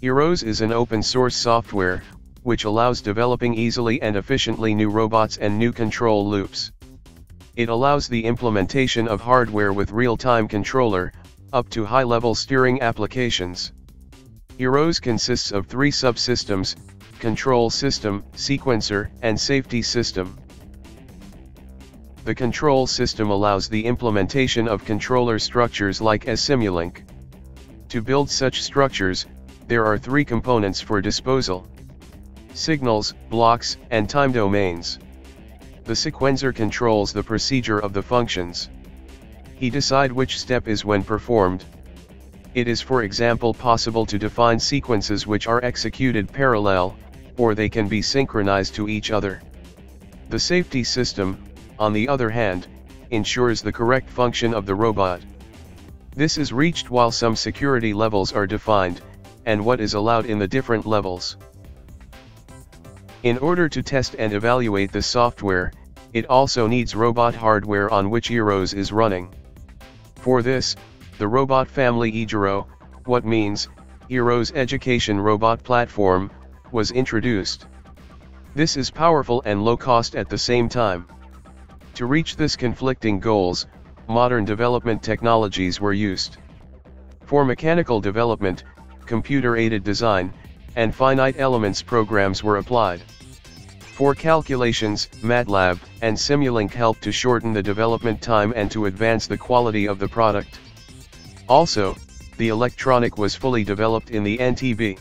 EEROS is an open-source software, which allows developing easily and efficiently new robots and new control loops. It allows the implementation of hardware with real-time controller, up to high-level steering applications. EEROS consists of three subsystems: control system, sequencer, and safety system. The control system allows the implementation of controller structures like as Simulink. To build such structures, there are three components for disposal: signals, blocks, and time domains. The sequencer controls the procedure of the functions. He decides which step is when performed. It is, for example, possible to define sequences which are executed parallel, or they can be synchronized to each other. The safety system, on the other hand, ensures the correct function of the robot. This is reached while some security levels are defined, and what is allowed in the different levels. In order to test and evaluate the software, it also needs robot hardware on which EEROS is running. For this, the robot family EEDURO, what means, EEROS Education Robot Platform, was introduced. This is powerful and low cost at the same time. To reach this conflicting goals, modern development technologies were used. For mechanical development, computer-aided design, and finite elements programs were applied. For calculations, MATLAB and Simulink helped to shorten the development time and to advance the quality of the product. Also, the electronic was fully developed in the NTB.